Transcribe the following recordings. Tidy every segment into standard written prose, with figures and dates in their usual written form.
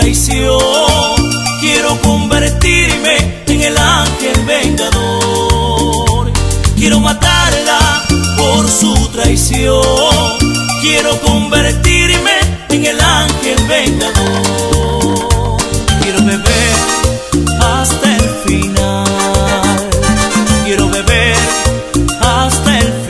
traición. Quiero convertirme en el ángel vengador. Quiero matarla por su traición. Quiero convertirme en el ángel vengador. Quiero beber hasta el final. Quiero beber hasta el final.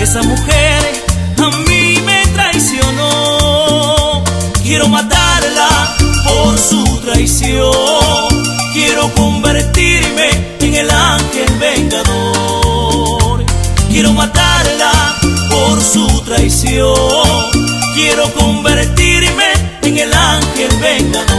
Esa mujer a mí me traicionó. Quiero matarla por su traición. Quiero convertirme en el ángel vengador. Quiero matarla por su traición. Quiero convertirme en el ángel vengador.